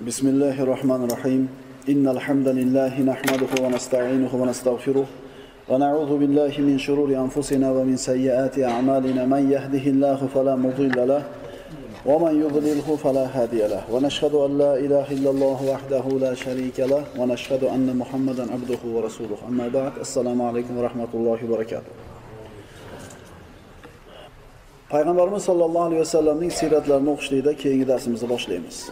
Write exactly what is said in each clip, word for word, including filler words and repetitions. Bismillahirrahmanirrahim. İnnel hamdelellahi nahmeduhu ve nestainuhu ve nestağfiruh ve na'udhu billahi min şururi enfusina ve min seyyiati a'malina. Men yehdihillahu fela mudille leh ve men yudlilhu fela hadiye leh. Ve neşhedü en la ilaha illallah vahdehu la şerike leh ve neşhedü enne Muhammeden abduhu ve resuluh. Amma ba'd. Esselamu aleyküm ve rahmetullahi ve berekatuh. Peygamberimiz sallallahu aleyhi ve sellem'nin siretlerini okuşlayıda keyingi dersimizi başlayınız.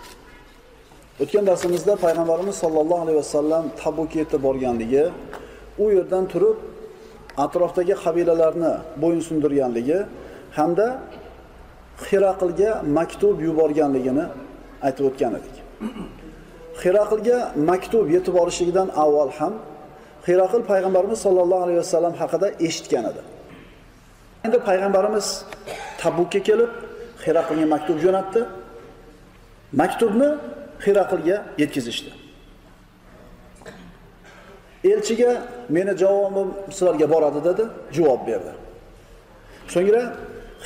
Ötken dersimizde Peygamberimiz sallallahu aleyhi ve sellem Tabukiyet'te borganligi, u yerdan turib atrofdagi qabilalarni bo'yinsundirganligi hamda Hiraqlga maktub yuborganligini aytib o'tgan edik. Hiraqlga maktub yetib olishidan avval ham Hiraql Peygamberimiz sallallahu aleyhi ve sellem haqida eshitgan edi. Endi Peygamberimiz Tabukka kelib Hiraqlga maktub jo'natdi. Maktubni Hiraqlga yetkazishdi. Elchiga meni javobim sizlarga boradi dedi, javob berdi. So'ngra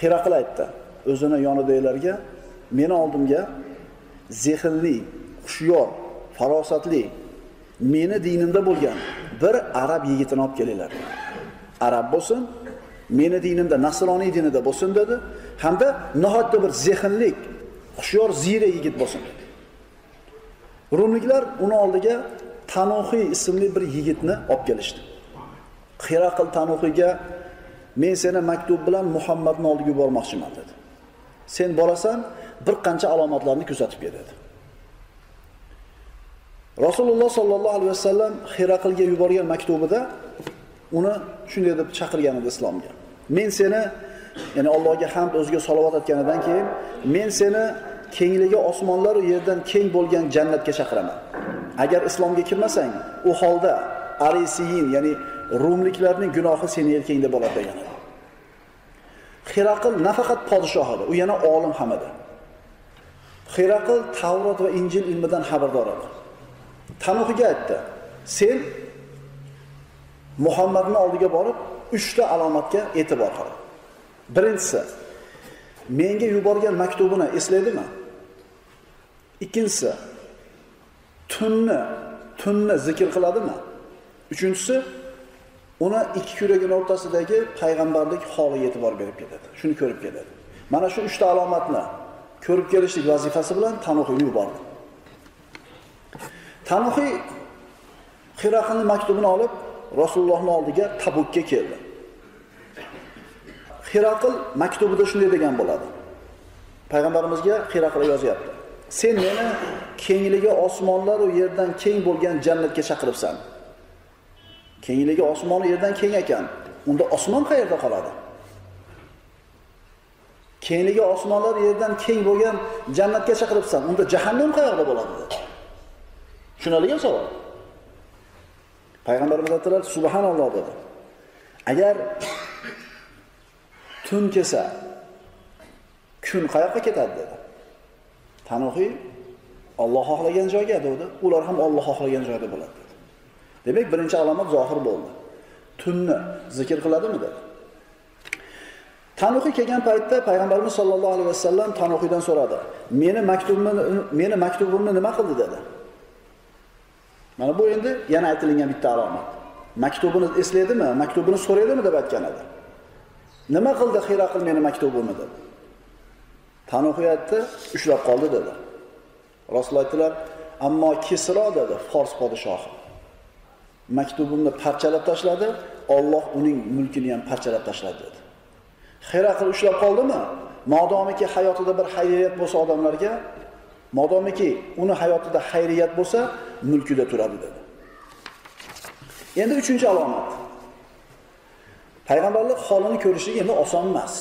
Hiraql aytdi o'zini yonidagilarga: "Meni oldimga zehnli, xushyor, farosatli, meni dinimda bo'lgan bir arab yigitini olib kelinglar. Arab bo'lsin, meni dinimda, nasroniy dinida bo'lsin" dedi. Hamda nihoyatda bir zehnli, xushyor, zira yigit bo'lsin. Rumliklar uni oldiga Tanuhiy ismli bir yigitni olib kelishdi. Hiraql Tanuhiyga: "Men seni maktub bilan Muhammadning oldiga yubormoqchiman" dedi. "Sen borasan, bir qancha alomatlarni kuzatib kel" dedi. Rasululloh sollallohu alayhi vasallam Hiraqlga yuborgan maktubida uni shunday deb chaqirgan edi islomga. "Men seni, ya'ni Allohga hamd, o'ziga salovat aytganidan keyin, men seni kengligi osmonlar va yerdan keng bo'lgan jannatga chaqiraman. Agar islomga kirmasang, u holda Arisiyin, ya'ni Rumliklarning gunohi seni erkingda bo'ladi" degan. Hiraql nafaqat podshoh edi, u yana olim ham edi. Hiraql Tavrot va Injil ilmidan xabardor edi. Tanuhiga aytdi: "Sen Muhammadning oldiga borib, uchta alomatga e'tibor qil. Birinchisi, menga yuborgan maktubini eslaydimi? Ikkinchisi, tunni, tunni zikr qiladimi? Uchinchisi, uni ikki yuragining o'rtasidagi payg'ambarlik holiga e'tibor berib ketadi. Shuni ko'rib keladi." Mana shu uchta alomatni ko'rib kelishlik vazifasi bilan Tanuhiyni yubordi. Tanuhiy Hiraqlning maktubini olib Rasulullohning oldiga Tabukka keldi. Hiraql maktubida shunday degan bo'ladi. Payg'ambarimizga Hiraql yozyapti: "Sen meni kengligi osmonlar va yerdan keng bo'lgan jannatga chaqiribsan. Kengligi osmon va yerdan keng ekan, unda osmon qayerda qoladi? Kengligi osmonlar yerdan keng bo'lgan jannatga chaqiribsan, unda jahannam qayerda bo'ladi?" dedi. Tushunarlimi savol? Payg'ambarimiz aytdilar: "Subhanalloh" dedi. "Agar tun kelsa, kun qayoqqa ketadi?" dedi. Tanuhiy: "Alloh xohlagan joyga" dedi. "Ular ham Alloh xohlagan joyda bo'ladi" dedi. Demak, birinchi alomat zohir bo'ldi. Tunni zikr qiladimi dedi. Tanuhiy kelgan paytda Payg'ambarimiz sollallohu alayhi vasallam Tanuhiydan so'radi: "Meni maktubimni, meni maktubimni nima qildi?" dedi. Mana bu endi yana aytilgan bitta alomat. Maktubini eslaydimi, maktubini so'raydimi deb aytgan edi. "Nima qildi Hiraql meni maktubimni?" dedi. Tanuhiy aytdi: "Ushlab qoldi" dedi. Rasululloh aytdilar: "Ammo Kisro" dedi, Fors podshohi, "maktubimni parchalab tashladi, Alloh uning mulkini ham parchalab tashladi" dedi. Hiraql ushlab qoldimi? Modomiki hayotida bir xayriyat bo'lsa odamlarga, modomiki uni hayotida xayriyat bo'lsa, mulkida turadi dedi. Endi uchinchi alomat. Payg'ambarlik holini ko'rishlik endi oson emas.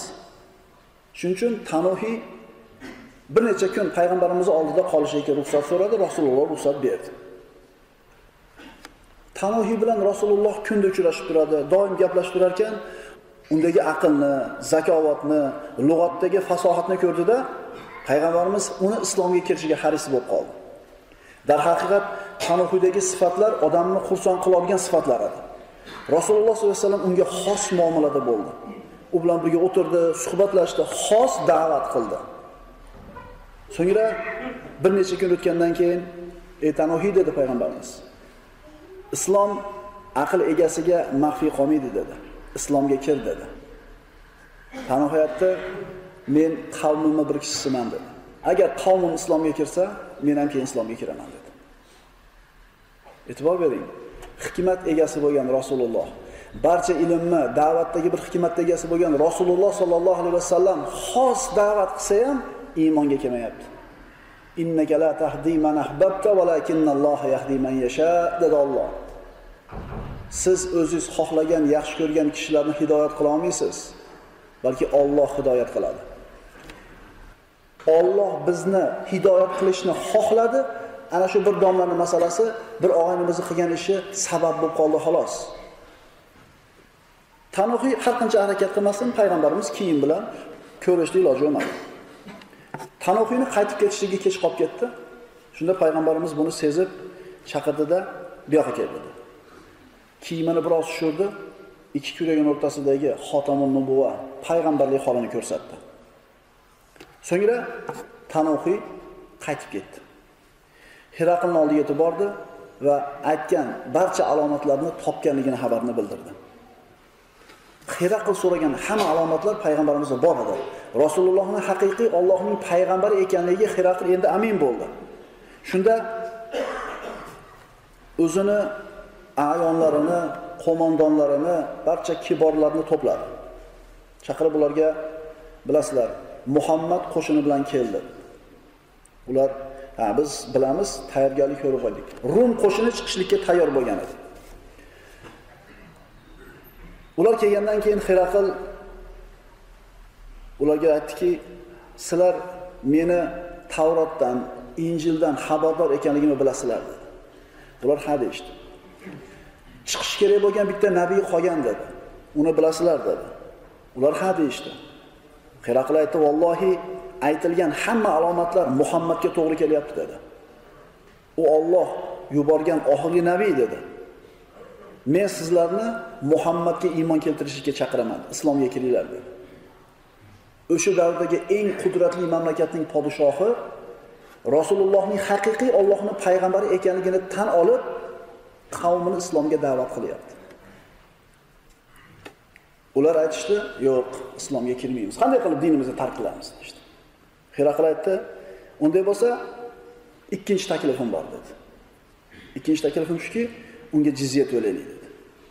Shuning uchun Tanuhiy bir necha kun payg'ambarimiz oldida qolishiga ruxsat so'radi, Rasululloh ruxsat berdi. Tanuhiy bilan Rasululloh kunda uchrashib turadi, doim gaplashib turar ekan, undagi aqlni, zakovatni, lug'atdagi fasohatni ko'rdida payg'ambarimiz uni islomga kirishiga haris bo'lib qoldi. Darhaqiqat Tanuhiydagi sifatlar odamni xursand qiladigan sifatlar edi. Rasululloh sollallohu alayhi vasallam unga xos muomalada bo'ldi. U bilan birga o'tirdi, suhbatlashdi, xos da'vat qildi. So'ngra bir necha kun o'tgandan keyin etanohiy dedi payg'ambarimiz. Islom aql egasiga maxfi qolmaydi dedi. Islomga kir dedi. Tanohiyatda men qavmimning bir kishisiman dedi. Agar qavmim islomga kirsa, men ham keyin islomga kiraman dedi. E'tibor bering. Hikmat egasi bo'lgan Rasululloh, barcha ilmni, da'vatdagi bir hikmat egasi bo'lgan Rasululloh sallallohu alayhi vasallam xos da'vat qilsa ham iymonga kelmayapti. Innaka la tahdi man ahbabta walakinallohu yahdi man yasha dedi Alloh. Siz o'zingiz xohlagan, yaxshi ko'rgan kishilarni hidoyat qila olmaysiz, balki Alloh hidoyat qiladi. Alloh bizni hidoyat qilishni xohladi. Ana shu bir domlaning masalasi, bir og'aynimizni qilgan ishi sabab bo'lib qoldi xolos. Tanohiy har qancha harakat qilmasin, payg'ambarimiz kiyim bilan ko'rishni iloji bo'lmadi. Tanohiyni qaytib ketishligiga kech qolib ketdi. Shunda payg'ambarimiz buni sezib chaqirdi-da, bu yoqqa keldi. Kiyimini biroz tushirdi, ikki kuragining o'rtasidagi xotamun nubuva payg'ambarlik holini ko'rsatdi. So'ngra Tanohiy qaytib ketdi. Hiraqlning oldiga yetib bordi va aytgan barcha alomatlarni topganligini xabarini bildirdi. Hiraql so'ragan hamma alomatlar payg'ambarimizda bor edi. Rasulullohning haqiqiy Allohning payg'ambari ekanligiga Hiraql endi amin bo'ldi. Shunda o'zini ayonlarini, qo'mondonlarini, barcha kiborlarni to'pladi. Chaqirib ularga, bilasizlar, Muhammad qo'shini bilan keldi. Ular Ha, biz bilamiz, tayyorgarlik ko'rib oldik. Rum qo'shini chiqishlikka tayyor bo'lgan edi. Ular kelgandan keyin Hiraql ularga aytdiki, sizlar meni Tavrotdan, Injildan xabardor ekanligimni bilasizlar dedi. Ular ha deydi. Chiqish kerak bo'lgan bitta nabiy qolgan dedi. Uni bilasizlar dedi. Ular ha deydi. Hiraql aytdi, "Vallohi aytilgan hamma alomatlar Muhammadga to'g'ri kelyapti" dedi. U Alloh yuborgan oxirgi nabiy dedi. Men sizlarni Muhammadga iymon keltirishga chaqiraman, islomga kiringlar dedi. O'sha davrdagi eng qudratli mamlakatning podshohi Rasulullohning haqiqiy Allohning payg'ambari ekanligini tan olib, qavmini islomga da'vat qilyapti. Ular aytishdi, "Yo'q, islomga kirmaymiz. Qanday qilib dinimizni tark qilamiz?" dedi. Hiraql aytdi, "Unday bo'lsa, ikkinchi taklifim bor" dedi. Ikkinchi taklifim shuki, unga jizya to'laylik dedi.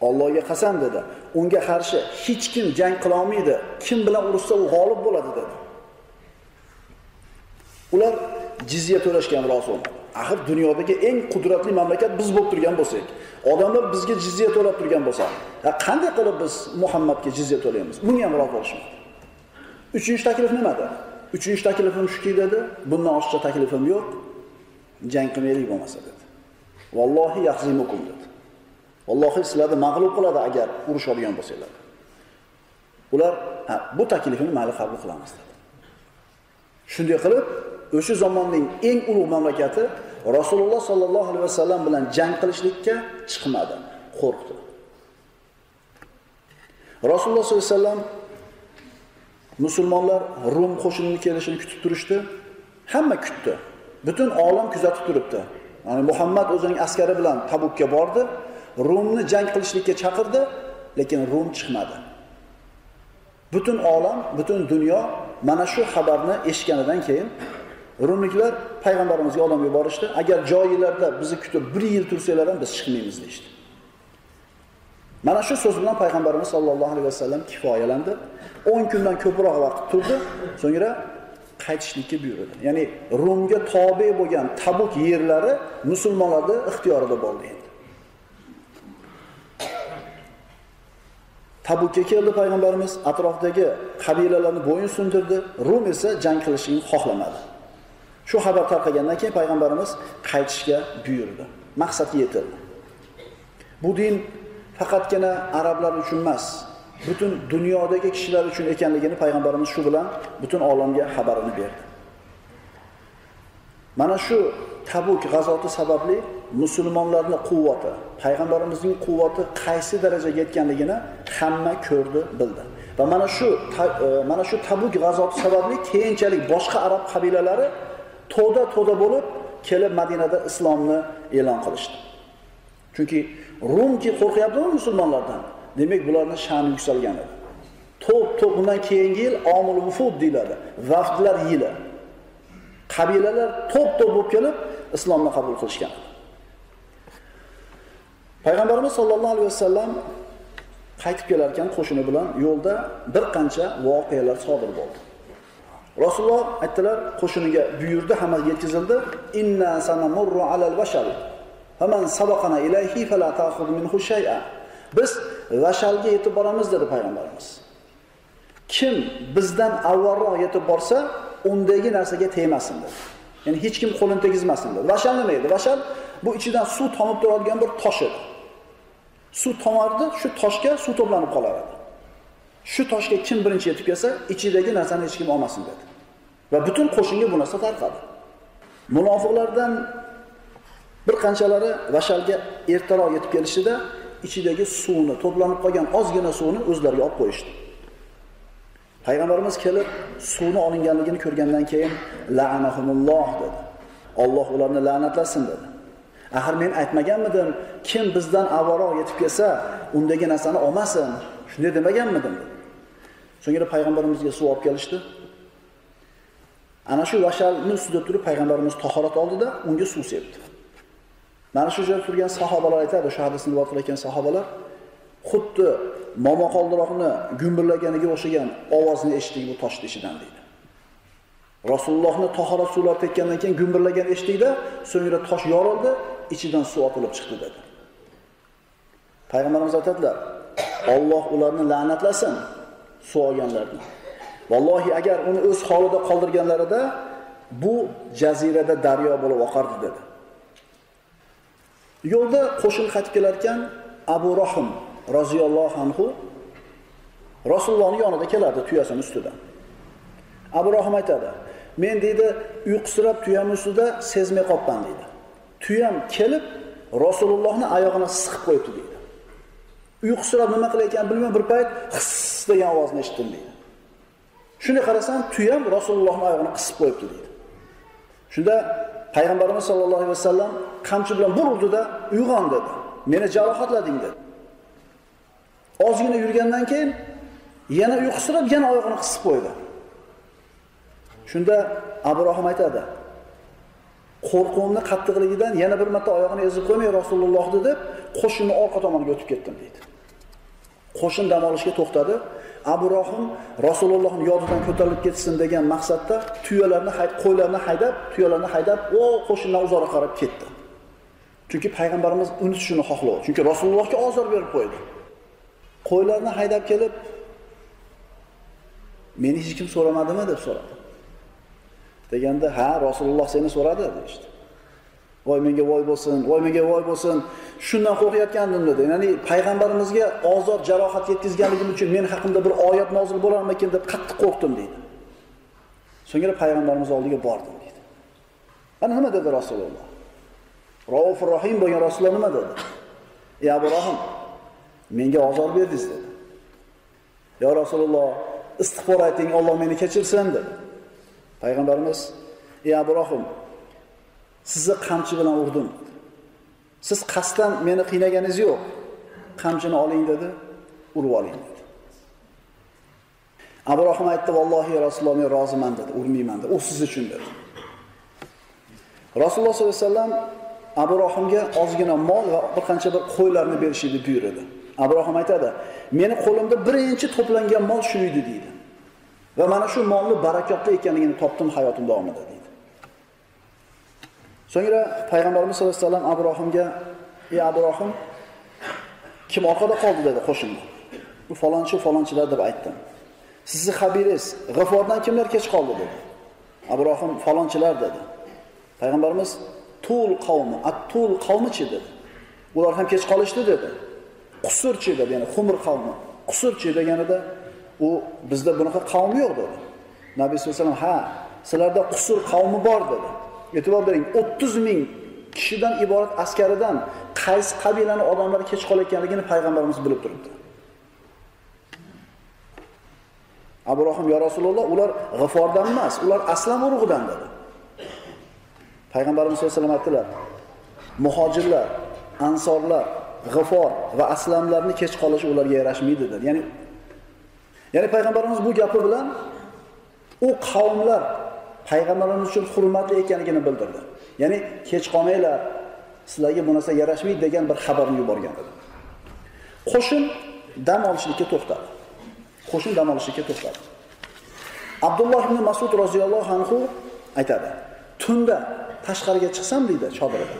Allohga qasam dedi, unga qarshi hech kim jang qila olmaydi. Kim bilan urushsa u g'olib bo'ladi dedi. Ular jizya to'lashgan ro'zo. Axir dunyodagi eng qudratli mamlakat biz bo'lib turgan bo'lsak, odamlar bizga jizya to'lab turgan bo'lsa, qanday qilib biz Muhammadga jizya to'laymiz? Bunga ham rozi bo'lishmadi. Uchinchi taklif nima dedi? Üçüncü taklifim shuki dedi, bundan oshcha taklifim yo'q, jang qilmaylik bo'lmasa dedi. Vallohi yahzimukum dedi. Vallohi sizlarni mag'lub qiladi agar urush olgan bo'lsanglar. Ular ha, bu taklifni ma'lum qabul qilamiz dedi. Shunday qilib, o'sha zamonning eng ulug' mamlakati Rasululloh sallallohu alayhi vasallam bilan jang qilishlikka chiqmadi, qo'rqdi. Rasululloh sollallohu alayhi vasallam musulmonlar Rum qo'shinining kelishini kutib turishdi. Hamma kutdi. Butun olam kuzatib turibdi. Ya'ni Muhammad o'zining askari bilan Tabukka bordi, Rumni jang qilishlikka chaqirdi, lekin Rum chiqmadi. Butun olam, butun dunyo mana shu xabarni eshitganidan keyin Rumliklar payg'ambarimizga odam yuborishdi. Agar joylarda bizni kutib bir yil tursanglar ham biz chiqmaymiz deydi. Mana shu so'z bilan payg'ambarimiz sollallohu alayhi vasallam kifoyalandi. o'n kundan ko'proq vaqt turdi, so'ngra qaytishlikka buyurdi. Ya'ni Rumga tobe bo'lgan Tabuk yerlari musulmonlarning ixtiyorida bo'ldi endi. Tabukka keldi payg'ambarimiz, atrofdagi qabilalarni bo'yin sundirdi, Rum esa jang qilishni xohlamadi. Shu xabar tarqagandan keyin payg'ambarimiz qaytishga buyurdi. Maqsadga yetildi. Bu din faqatgina arablar uchun emas, butun dunyodagi kishilar uchun ekanligini payg'ambarimiz shu bilan butun olamga xabarini berdi. Mana shu Tabuk g'azoti sababli musulmonlarning quvvati, payg'ambarimizning quvvati qaysi darajaga yetganligini hamma ko'rdi, bildi. Va mana shu mana shu Tabuk g'azoti sababli keyinchalik boshqa arab qabilalari to'da to'da bo'lib kelib Madinada islomni e'lon qilishdi. Chunki Rumki qo'rqyaptimi musulmonlardan? Demak, bularning sha'ni yuksalgan edi. To'p-to'p undan keyingi yil Omul Vufud deyiladi, vaqtlar yili. Qabilalar to'p-to'p bo'lib kelib islomni qabul qilishgan. Payg'ambarimiz sollallohu alayhi vasallam qaytib kelar ekan qo'shini bilan yo'lda bir qancha voqealar sodir bo'ldi. Rasululloh aytdilar, qo'shiniga buyurdi, hamma yetkazildi. Inna sanamurru alal bashar. Faman sabaqana ilayhi fala ta'khud minhu shay'a. Biz vashalga yetib boramiz dedi payg'ambarimiz. Kim bizdan avvalroq yetib borsa, undagi narsaga tegmasin dedi. Ya'ni hech kim qo'lini tegizmasin dedi. Vashal nima edi? Vashal bu ichidan suv tomib turadigan bir tosh edi. Suv tomardi, shu toshga suv to'planib qolar edi. Shu toshga kim birinchi yetib kelsa, ichidagi narsani hech kim olmasin dedi. Va butun qo'shinga bu narsa tarqadi. Munofiqlardan bir qanchalari vashalga ertaroq yetib kelishida ichidagi suvni, to'planib qolgan ozgina suvni o'zlariga olib qo'yishdi. Payg'ambarimiz kelib suvni olinganligini ko'rgandan keyin la'anahumulloh dedi. Alloh ularni la'natlasin dedi. Axir men aytmaganmidim, kim bizdan avvalroq yetib kelsa, undagi narsani olmasin. Shunday demaganmidim dedi. So'ngra payg'ambarimizga suv olib kelishdi. Ana shu vashalning ustida turib payg'ambarimiz tahorat oldida unga suv sepdi. Mana shu joyda turgan sahobalar aytadi, shu hadisni rivoyat qilgan sahobalar xuddi momaqoldiroqni gumburlaganiga o'xshagan ovozni eshitdik bu toshning ichidan deydi. Rasulullohni tahorat suvlar tekkandan keyin gumburlagan eshitdik-da, so'ngra tosh yorildi, ichidan suv otilib chiqdi dedi. Payg'ambarimiz aytadilar, Alloh ularni la'natlasin suv olganlarni. Vallohi agar uni o'z holida qoldirganlarida bu jazirada daryo bo'lib oqardi dedi. Yo'lda qo'shin qaytib kelar ekan Abu Rahim raziyallohu anhu Rasulullohning yonida kelardi tuyasining ustidan. Abu Rahim aytadi, men deydi uyqusirab tuyam ustida sezmay qolgan deydi. Tuyam kelib Rasulullohning oyog'ini siqib qo'yibdi deydi. Uyqusirab nima qilayotgan bilmay bir payt hiss degan ovozni eshitdim deydi. Shuni qarasam tuyam Rasulullohning oyog'ini qisib qo'yibdi deydi. Shunda payg'ambarimiz sollallohu alayhi vasallam qamchi bilan urdi-da, uyg'on dedi. Meni jarohatlading dedi. Ozgina yurgandan keyin yana uyqusirab yana oyog'ini qisib qo'ydi. Shunda Abu Rahim aytadi, qo'rquvimni qattiqligidan yana bir marta oyog'ini ezib qo'ymay Rasululloh deb qo'shinni orqa tomoniga o'tib ketdim deydi. Qo'shin dam olishga to'xtadi. Abu Rahim Rasulullohning yodidan ko'tarilib ketsin degan maqsadda tuyalarni, qo'ylarni haydab, tuyalarni haydab o qo'shindan uzoqqa qarab ketdi. Chunki payg'ambarimiz uni shuni xohladi. Chunki Rasulullohga azor berib qo'ydi. Qo'ylarni haydab kelib meni hech kim so'ramadimi deb so'radi. Deganda, ha, Rasululloh seni so'radi deydi. Voy menga voy bo'lsin, voy menga voy bo'lsin. Shundan qo'rqayotgandim dedi. Ya'ni payg'ambarimizga ozor jarohat yetkazganligim uchun men haqimda bir oyat nozil bo'larmikin deb qattiq qo'rqdim dedi. So'ngra payg'ambarimiz oldiga bordim dedi. Ana nima dedi Rasululloh? Raufur Rahim bo'lgan Rasululloh nima dedi? Ya Abu Rahim, menga azor berdingiz dedi. Ya Rasululloh, istig'for ayting, Alloh meni kechirsin dedi. Payg'ambarimiz, ey Abu Rahim, sizni qamchi bilan urdim. Siz qasddan meni qiynaganingiz yo'q. Qamchini oling dedi, urib oling dedi. Abu Rahim aytdi, vallohi Rasululloh, men roziman dedi, urmayman dedi. U siz uchun dedi. Rasululloh sollallohu alayhi vasallam Abu Rahimga ozgina mol va bir qancha bir qo'ylarni berishni buyurdi. Abu Rahim aytadi, meni qo'limda birinchi to'plangan mol shu edi deydi. Va mana shu molni barakotli ekanligini topdim hayotim davomida deydi. So'ngra payg'ambarimiz sollallohu alayhi vasallam Abu Rahimga, "Ey Abu Rahim, kim orqada qoldi?" dedi qo'shinda. "Bu falonchi, falonchilar" deb aytdim. "Sizni xabiringiz, G'afordan kimlar kech qoldi?" dedi. Abu Rahim falonchilar dedi. Payg'ambarimiz "Tul qavmi, at-tul qavmichi" dedi. "Ular ham kech qolishdi" dedi. Qusurchi dedi, ya'ni Xumr qavmi. Qusurchi deganida u bizda bunaqa qavm yo'q dedi. Nabiy sollallohu alayhi vasallam, ha, sizlarda Qusur qavmi bor dedi. E'tibor bering, o'ttiz ming kishidan iborat askaridan qaysi qabilaning odamlari kech qolayotganligini payg'ambarimiz bilib turibdi. Abu Rahim, ya Rasululloh, ular G'ifordan emas, ular Aslam urug'idan dedi. Peygamberimiz sallallahu aleyhi ve sellem muhacirler, ansorlar, g'afor ve aslamlarni kech qolishi ularga yarashmaydi dedi. Yani yani Peygamberimiz bu gapi bilan o qavmlar Peygamberimiz uchun hurmatli ekanligini bildirdi. Yani kech qolmanglar, sizlarga bu narsa yarashmaydi degan bir xabarni yuborgan dedi. Qo'shin dam olishlikka to'xtadi. Qo'shin dam olishlikka to'xtadi. Abdullah ibn Mas'ud roziyallohu anhu aytadi: "Tunda tashqariga chiqsam deydi, chodirda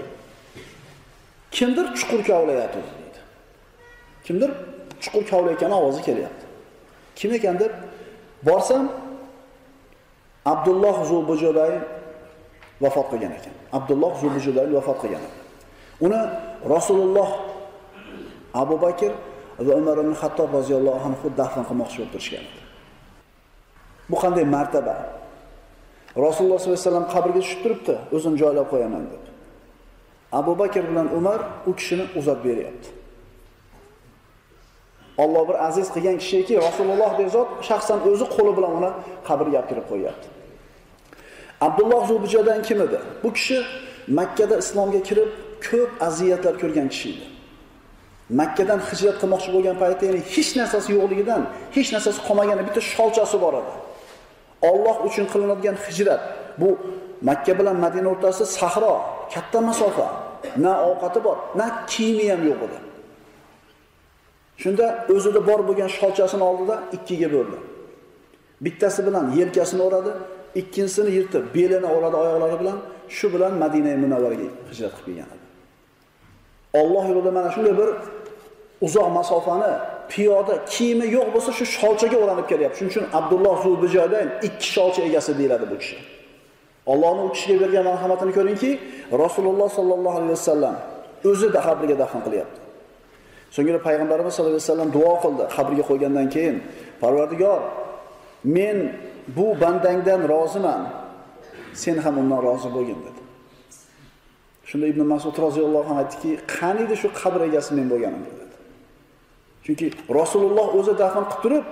kimdir chuqur kavlayapti" dedi. Kimdir chuqur kavlayotgan ovozi kelyapti. Kim ekan deb borsam, Abdullah Zubujuday vafot qilgan ekan. Abdullah Zubujuday vafot qilgan. Uni Rasululloh, Abu Bakr va Umar ibn Xattob roziyallohu anhu dafn qilmoqchi bo'lib turishgan. Bu qanday martaba? Rasululloh sollallohu alayhi vasallam qabrga tushib turibdi, o'zini joylab qo'yaman deb. Abu Bakr bilan Umar u kishini uzatib beryapti. Alloh bir aziz qilgan kishiki, Rasululloh deb zot shaxsan o'zi qo'li bilan uni qabrga olib kirib qo'yapti. Abdulloh Zubujadan kim edi? Bu kishi Makka da islomga kirib ko'p aziyatlar ko'rgan kishi edi. Makkadan hijrat qilmoqchi bo'lgan paytda, ya'ni hech narsasi yo'qligidan, hech narsasi qolmagan bitta sholchasi bor edi. Alloh uchun qilinadigan hijrat, bu Makka bilan Madina o'rtasida sahro, katta masofa, na ovqati bor, na kiyimi ham yo'q edi. Shunda o'zida bor bo'lgan sholchasini oldida ikkiga bo'ldi. Bittasi bilan yelkasini o'radi, ikkinchisini yirtib, belini o'radi oyoqlari bilan, shu bilan Madina Munavvaraga hijrat qilib kelgan edi. Alloh yo'lida mana shunday bir uzoq masofani piyoda kiyimi yo'q bo'lsa shu sholchaga o'ranib kelyapti. Shuning uchun Abdulloh Zulbijodan ikki sholcha egasi deyiladi bu kishi. Allohning u kishiga bergan marhamatini ko'ringki, Rasululloh sallallohu alayhi vasallam o'zi qabrga dafn qilyapti. So'ngra payg'ambarimiz sollallohu alayhi vasallam duo qildi qabrga qo'ygandan keyin: "Parvardigor, men bu bandangdan roziman, sen ham undan rozi bo'lgin" dedi. Shunda Ibn Mas'ud roziyallohu anhu aytdiki, "Qani edi shu qabr egasi men bo'lganim" dedi. Chunki Rasululloh o'zi dafn qilib turib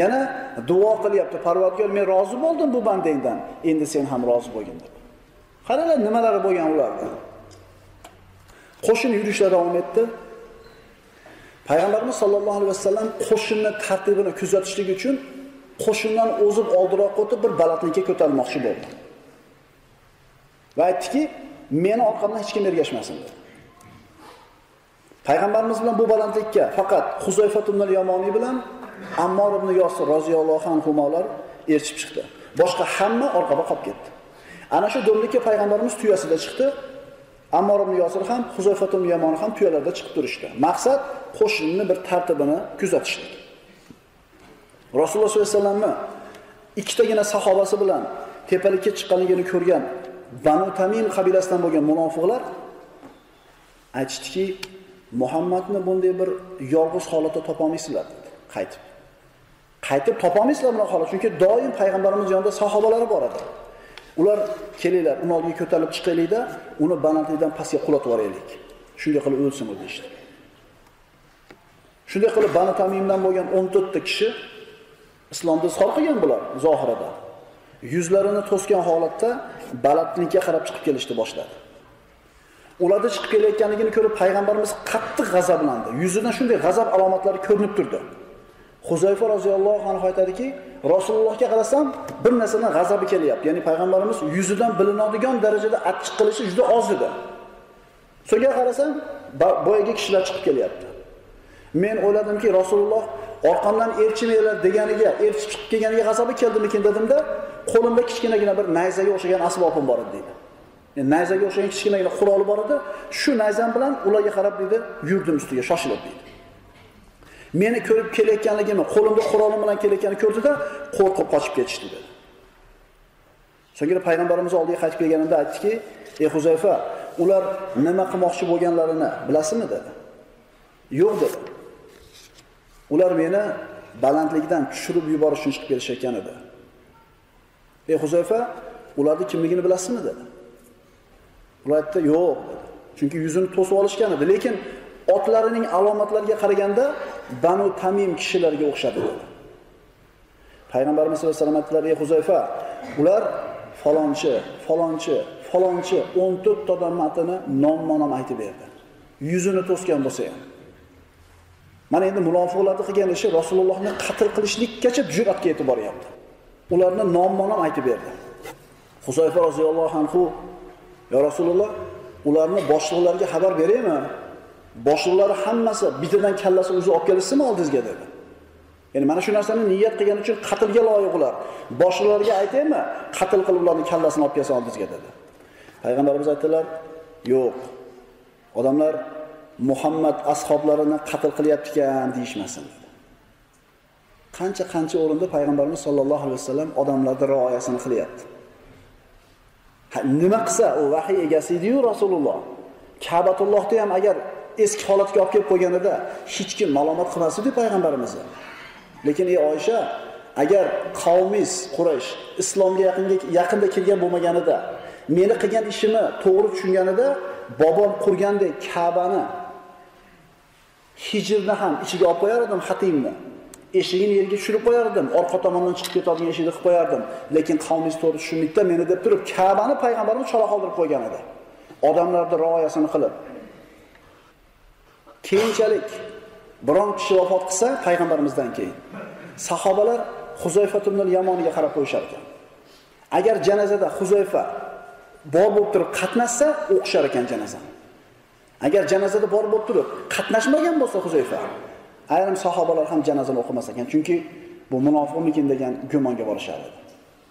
yana duo qilyapti: "Parvardigor, men rozi bo'ldim bu bandangdan, endi sen ham rozi bo'lgin" deb. Qaranglar nimalari bo'lgan ularda. Qo'shin yurishlari davom etdi. Payg'ambarimiz sollallohu alayhi vasallam qo'shinning tartibini kuzatishlik uchun qo'shindan o'zib oldiroq o'tib bir balandlikka ko'tarilmoqchi bo'ldi. Va aytdiki, "Meni orqamdan hech kim ergashmasin" dedi. Payg'ambarimiz bilan bu balandlikka faqat Huzayfa ibn al-Yamoni bilan Ammor ibn Yosir roziyallohu anhu molar erishib chiqdi. Boshqa hamma orqada qolib ketdi. Ana shu do'mlikka payg'ambarimiz tuyasida chiqdi. Ammor ibn Yosir ham, Huzayfa ibn al-Yamoni ham tuyalarda chiqib turishdi. Maqsad qo'shinning bir tartibini kuzatishlik. Rasululloh sollallohu alayhi vasallamni ikkitagina sahobasi bilan tepalikka chiqqanligini ko'rgan Banu Tamim qabilasidan bo'lgan munofiqlar aytishdiki, "Muhammadni bunday bir yolg'iz holatda topa olmaysizlar" dedi. Qaytib. Qaytib topa olmaysizlar bu holat, chunki doim payg'ambarimiz yonida sahobalari bor edi. Ular kelinglar, uni oldiga ko'tarib chiqaylik-da, uni balandlikdan pastga qulatib yuboraylik. Shunday qilib o'lsin u deydi. Shunday qilib Banu Tamimdan bo'lgan o'n to'rt ta kishi islomda izhor qilgan bular zohirida. Yuzlarini to'sgan holatda balandlikka qarab chiqib kelishni boshladi. Ularda chiqib kelayotganligini ko'rib payg'ambarimiz qattiq g'azablandi. Yuzidan shunday g'azab alomatlari ko'rinib turdi. Huzayfa roziyallohu anhu aytadiki, "Rasulullohga qarasam bir narsadan g'azabi kelyapti." Ya'ni payg'ambarimiz yuzidan bilinadigan darajada achchiq qilishi juda oz edi. So'ngra qarasam, boyaga kishilar chiqib kelyapti. Men o'yladimki, Rasululloh orqamdan erchimanglar deganiga, erchib chiqib kelganiga g'azabi keldimikin dedimda, qo'limda kichkinagina bir nayzaga o'xshagan asbobim bor edi dedi. Ya'ni nayzaga o'xshagan kichkinagina quroli bor edi. Shu nayzam bilan ularga qarab dedi, yurdim ustiga shoshilib dedi. Meni ko'rib kelayotganligini, qo'limda qurolim bilan kelayotganini ko'rdida, qo'rqib qochib ketishdi dedi. So'ngra payg'ambarimiz oldiga qaytib kelganimda aytdiki, "Ey Huzayfa, ular nima qilmoqchi bo'lganlarini bilasizmi?" dedi. "Yo'q" dedi. "Ular meni balandlikdan tushirib yuborish uchun chiqib kelishayotgan edi." "Ey Huzayfa, ularni kimligini bilasizmi?" dedi. Ular aytdi, "Yo'q" dedi. Chunki yuzini to'sib olishgan edi, lekin otlarining alomatlariga qaraganda Banu Tamim kishilarga o'xshadi dedi. Payg'ambarimiz sollallohu alayhi vasallam aytdilar, "Ey Huzayfa, ular falonchi, falonchi, falonchi o'n to'rt odamatini nomma-nom aytib berdi. Yuzini to'sgan bo'lsa ham. Mana endi munofiqlarning qilgan ishi Rasulullohni qatl qilishlikkacha jur'atga yetib boryapti. Ularni nomma-nom aytib berdi. Huzayfa roziyallohu anhu: "Ya Rasululloh, ularni boshliqlarga xabar beraymi? Boshliqlari hammasi bitadan kallasini o'zi olib kelishsinmi oldingizga?" dedi. Ya'ni mana shu narsani niyat qilgan uchun qatlga loyiq ular. Boshliqlarga aytaymi? Qatl qilib ularning kallasini olib kelsa oldingizga dedi. Payg'ambarimiz aytdilar: "Yo'q. Odamlar Muhammad ashoblarini qatl qilyapti ekan deyishmasin." Qancha-qancha o'rinda payg'ambarimiz sollallohu alayhi vasallam odamlarning rioyasini qilyapti. Nima qilsa u vahiy egasi edi-yu Rasululloh. Ka'batullohni ham agar eski holatga olib kelib qo'yganida hech kim ma'lumot qilmasdi payg'ambarimiz. Lekin ey Oysha, agar qavmiz Quraysh islomga yaqinga yaqinda kelgan bo'lmaganida, meni qilgan ishimni to'g'ri tushunganida, bobom qurgandek Ka'bani Hijrni ham ichiga olib qo'yardim, xatimni. Eshigini yerga tushirib qo'yardim, orqa tomondan chiqib ketadigan eshikni qilib qo'yardim. Lekin qavmiz to'g'ri tushunlikda meni deb turib Ka'bani payg'ambarimiz chola qoldirib qo'ygan edi. Odamlarning rioyasini qilib. Keyinchalik biron kishi vafot qilsa payg'ambarimizdan keyin sahobalar Huzayfa ibn al-Yamoniga qarab qo'yishar ekan. Agar janozada Huzayfa bor bo'lib turib qatnashsa, o'qishar ekan janozani. Agar janozada bor bo'lib turib qatnashmagan bo'lsa Huzayfa, ayrim sahobalar ham janozani o'qimas ekan, chunki bu munofiqlik degan gumonga borishar edi.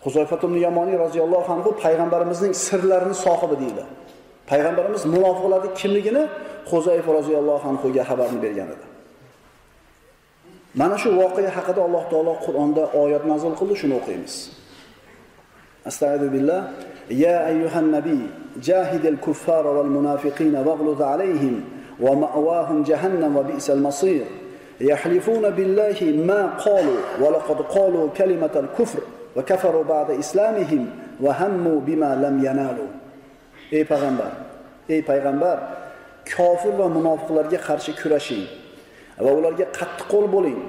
Huzayfa ibn al-Yamoni roziyallohu anhu payg'ambarimizning sirlarini sohibi deydi. Payg'ambarimiz munofiqlarning kimligini Huzayfa roziyallohu anhu ga xabarini bergan edi. Mana shu voqea haqida Alloh taolo Qur'onda oyat nazil qildi, shuni o'qiymiz. Astagfirullah billah. Ya ayyuhan nabiy, jahidil kuffara wal munafiqina waghluz alayhim wa ma'wahum jahannam wa bi'sal masir. Yahlifuna billahi ma qalu wa laqad qalu kalimatal kufr wa kafaru ba'da islamihim wa hammu bima lam yanalu. Ey payg'ambar, ey payg'ambar, kofir va munofiqlarga qarshi kurashing va ularga qattiq qo'l bo'ling.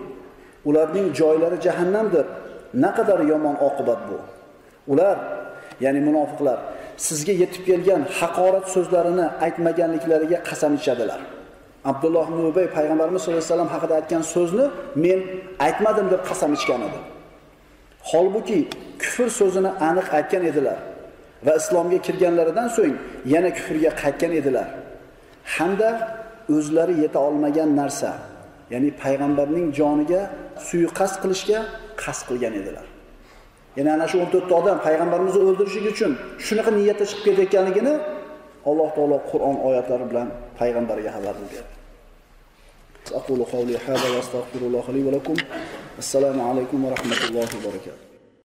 Ularning joylari jahannamdir. Naqadar yomon oqibat bu. Ular, ya'ni munofiqlar, sizga yetib kelgan haqorat so'zlarini aytmaganliklariga qasam ichadilar. Abdulloh ibn Ubay payg'ambarimiz sollallohu alayhi vasallam haqida aytgan so'zni men aytmadim deb qasam ichgan edi. Holbuki kufr so'zini aniq aytgan edilar va islomga kirganlaridan so'ng yana kufrga qaytgan edilar. Hamda o'zlari yeta olmagan narsa, ya'ni payg'ambarning joniga suiqasd qilishga qasd qilgan edilar. Ya'ni ana shu o'n to'rt ta odam payg'ambarimizni o'ldirish uchun shunaqa niyatda chiqib ketayotganligini Alloh taolo Qur'on oyatlari bilan payg'ambarga xabar berdi. Aqulu qawli hada va astaghfirullohi li va lakum. Assalomu alaykum va rahmatullohi va barakatuh.